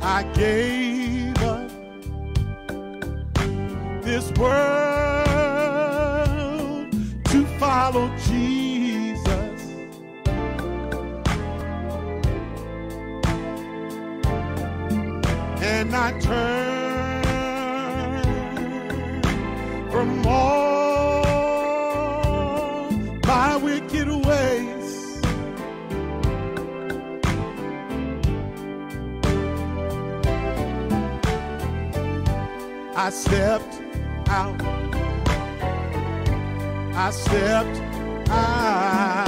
I gave up this world to follow Jesus. And I turned from all my wicked ways. I stepped out, I stepped out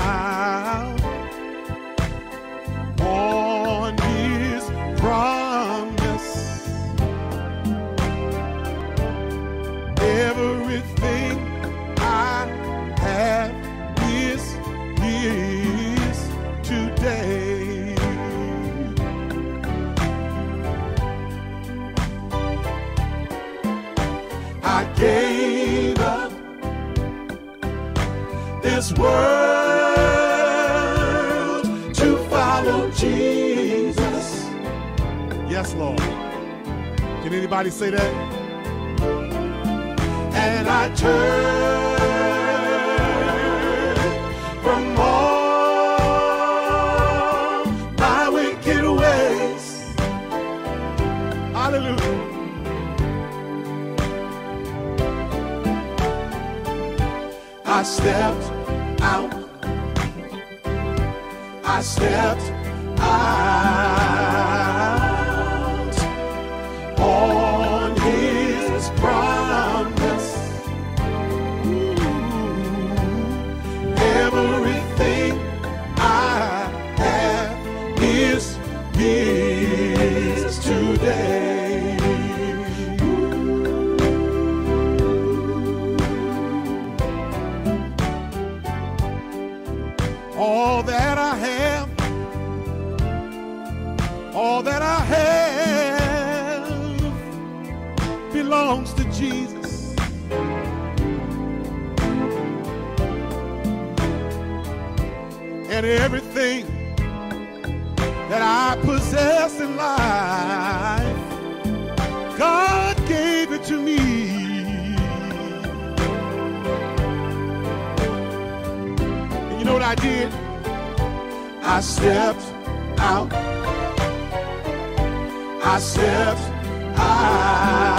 on His promise. Everything I have is His today. Gave up this world to follow Jesus. Yes, Lord. Can anybody say that? And I turned from all my wicked ways. Hallelujah. I stepped out, I stepped out on His promise. Ooh, everything I have is His today. All that I have, all that I have belongs to Jesus. And everything that I possess in life, God gave it to me. You know what I did? I stepped out. I stepped out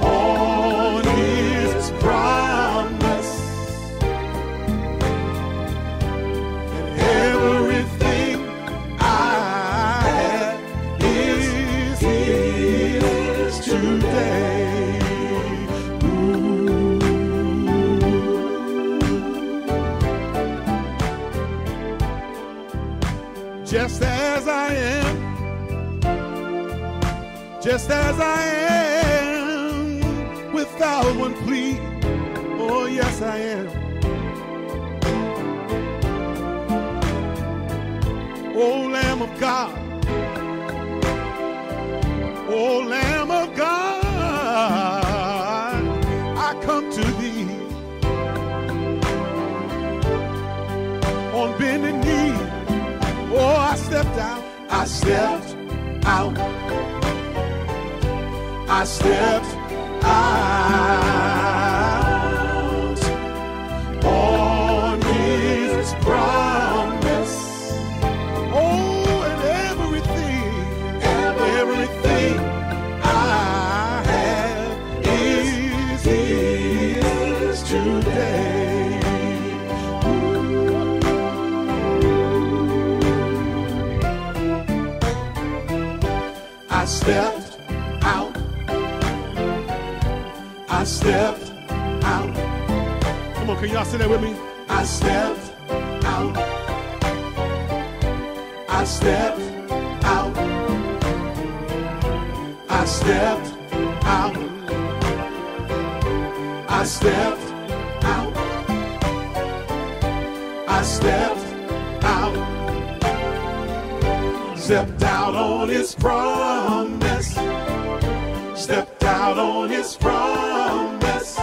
on His promise. And everything I have is His today. Just as I am, just as I am, without one plea, oh yes I am. Oh Lamb of God, oh Lamb of God, I come to Thee on bended knee. Oh, I stepped out, I stepped out, I stepped out on His promise. Oh, and everything I have is His today. I stepped out, I stepped out. Come on, can y'all say that with me? I stepped out, I stepped out, I stepped out, I stepped out, I stepped out. Stepped out on His promise. Stepped out on His promise.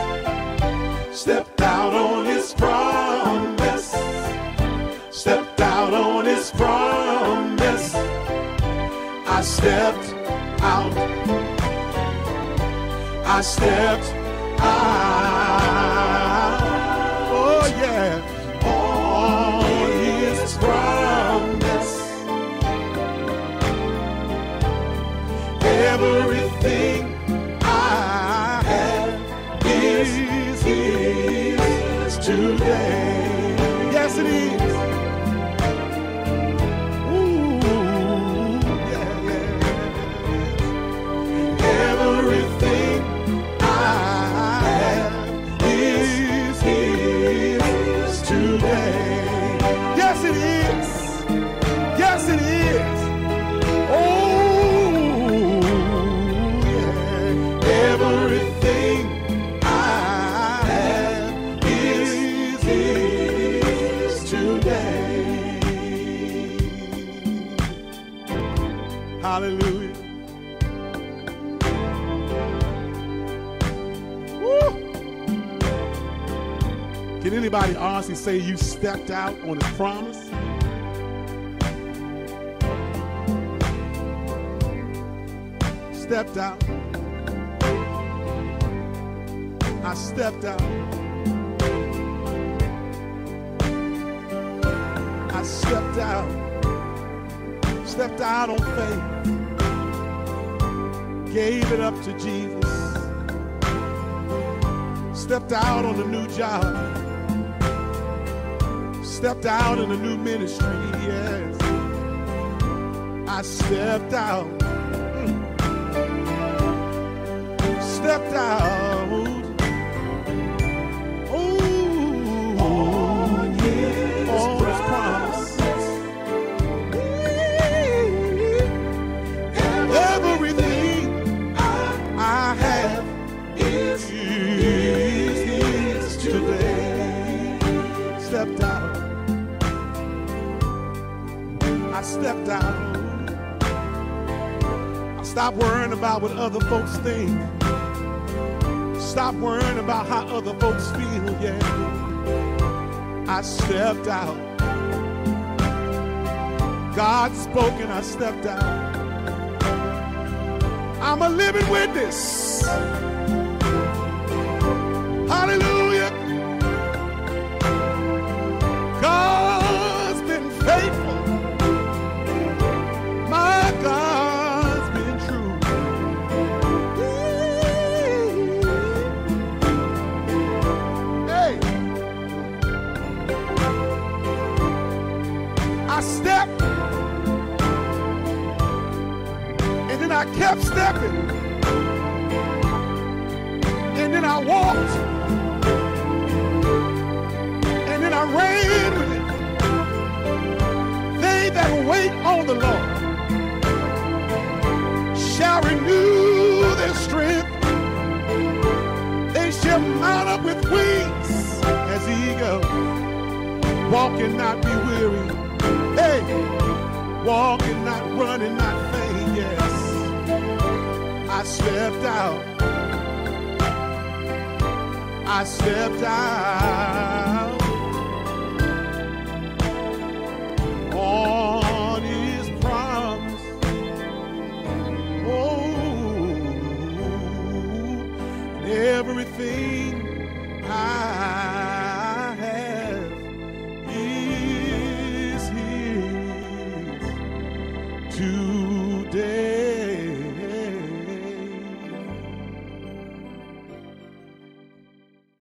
Stepped out on His promise. Stepped out on His promise. I stepped out, oh yeah, on his promise. Everything I have is his today. Yes it is. Hallelujah. Woo. Can anybody honestly say you stepped out on his promise? Stepped out. I stepped out. I stepped out. Stepped out on faith, gave it up to Jesus, stepped out on a new job, stepped out in a new ministry, yes, I stepped out, stepped out, ooh, on his promise. I stepped out. I stopped worrying about what other folks think. Stop worrying about how other folks feel, yeah. I stepped out. God spoke and I stepped out. I'm a living witness. Hallelujah. God's been faithful. I kept stepping, and then I walked, and then I ran with it. They that wait on the Lord shall renew their strength. They shall mount up with wings as eagles. Walk and not be weary. Hey, walk and not run and not faint. Yes. I stepped out. I stepped out on his promise. Oh, and everything I have is his today.